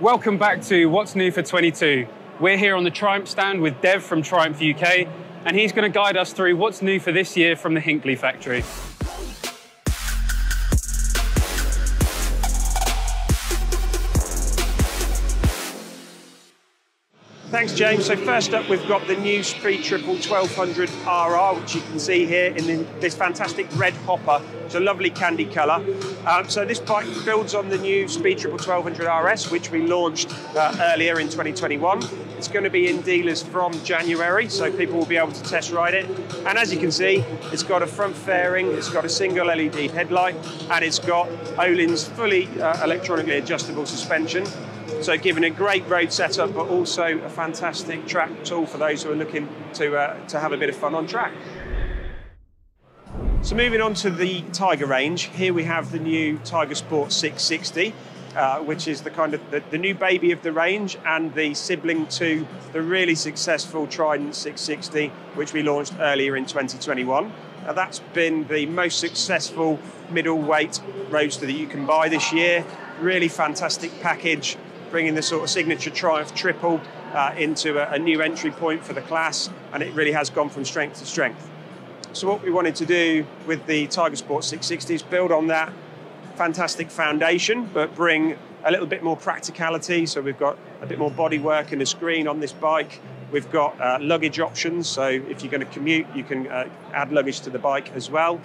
Welcome back to What's New for 22. We're here on the Triumph stand with Dev from Triumph UK, and he's going to guide us through what's new for this year from the Hinkley factory. Thanks, James. So first up, we've got the new Speed Triple 1200 RR, which you can see here in this fantastic red hopper. It's a lovely candy colour. So this bike builds on the new Speed Triple 1200 RS, which we launched earlier in 2021. It's going to be in dealers from January, so people will be able to test ride it. And as you can see, it's got a front fairing, it's got a single LED headlight, and it's got Ohlins fully electronically adjustable suspension. So giving a great road setup, but also a fantastic track tool for those who are looking to have a bit of fun on track. So moving on to the Tiger range, here we have the new Tiger Sport 660, which is the kind of the new baby of the range and the sibling to the really successful Trident 660, which we launched earlier in 2021. Now that's been the most successful middleweight roadster that you can buy this year. Really fantastic package, bringing the sort of signature Triumph Triple into a new entry point for the class, and it really has gone from strength to strength. So what we wanted to do with the Tiger Sport 660 is build on that fantastic foundation, but bring a little bit more practicality. So we've got a bit more bodywork and a screen on this bike. We've got luggage options, so if you're going to commute, you can add luggage to the bike as well.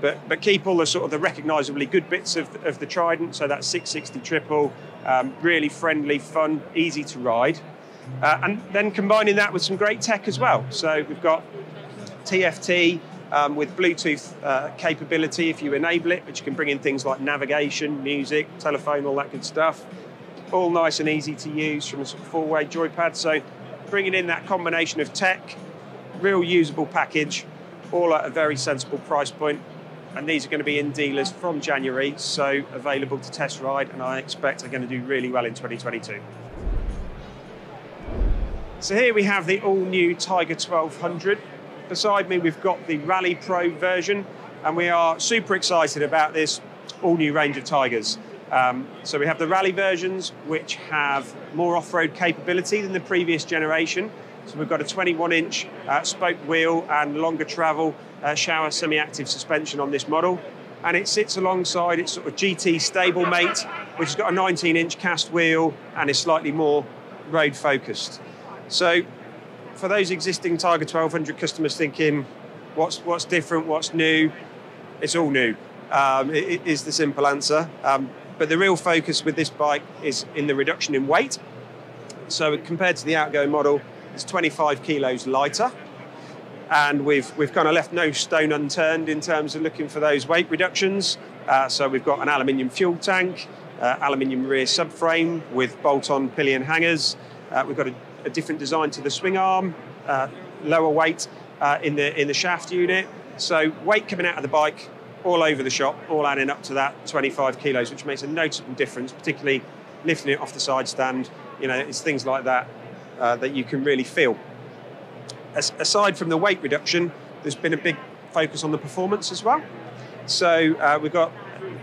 But keep all the sort of the recognisably good bits of the Trident, so that 660 Triple, really friendly, fun, easy to ride. And then combining that with some great tech as well. So we've got TFT with Bluetooth capability if you enable it, which you can bring in things like navigation, music, telephone, all that good stuff. All nice and easy to use from a sort of four-way joypad. So bringing in that combination of tech, real usable package, all at a very sensible price point. And these are going to be in dealers from January, so available to test ride, and I expect are going to do really well in 2022. So here we have the all-new Tiger 1200. Beside me, we've got the Rally Pro version, and we are super excited about this all-new range of Tigers. So we have the Rally versions, which have more off-road capability than the previous generation. So we've got a 21-inch spoke wheel and longer travel Showa semi-active suspension on this model. And it sits alongside its sort of GT stablemate, which has got a 19-inch cast wheel and is slightly more road-focused. So for those existing Tiger 1200 customers thinking, what's different, what's new? It's all new, it is the simple answer. But the real focus with this bike is in the reduction in weight. So compared to the outgoing model, it's 25 kilos lighter, and we've kind of left no stone unturned in terms of looking for those weight reductions. So we've got an aluminium fuel tank, aluminium rear subframe with bolt-on pillion hangers. We've got a different design to the swing arm, lower weight in the shaft unit. So weight coming out of the bike all over the shop, all adding up to that 25 kilos, which makes a noticeable difference, particularly lifting it off the side stand. You know, it's things like that that you can really feel. Aside from the weight reduction, there's been a big focus on the performance as well. So we've got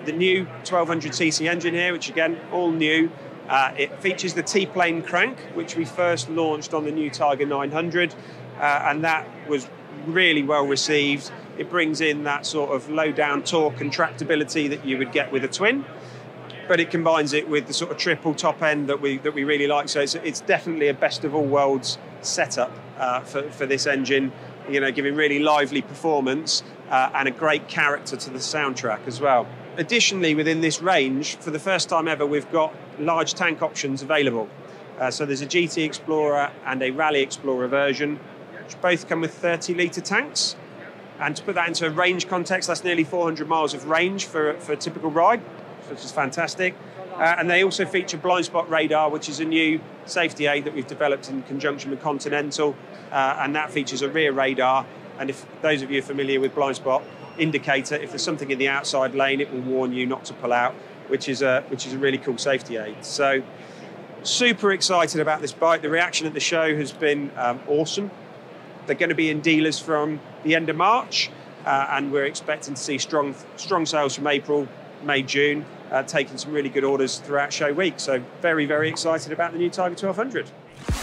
the new 1200cc engine here, which again, all new. It features the T-plane crank, which we first launched on the new Tiger 900, and that was really well received. It brings in that sort of low down torque and tractability that you would get with a twin, but it combines it with the sort of triple top end that we really like. So it's definitely a best of all worlds setup for this engine, you know, giving really lively performance and a great character to the soundtrack as well. Additionally, within this range, for the first time ever, we've got large tank options available. So there's a GT Explorer and a Rally Explorer version, which both come with 30-litre tanks. And to put that into a range context, that's nearly 400 miles of range for a typical ride, which is fantastic. And they also feature Blindspot Radar, which is a new safety aid that we've developed in conjunction with Continental. And that features a rear radar. And if those of you are familiar with Blindspot indicator, if there's something in the outside lane, it will warn you not to pull out, which is a really cool safety aid. So super excited about this bike. The reaction at the show has been awesome. They're going to be in dealers from the end of March, and we're expecting to see strong sales from April, May, June, taking some really good orders throughout show week. So very, very excited about the new Tiger 1200.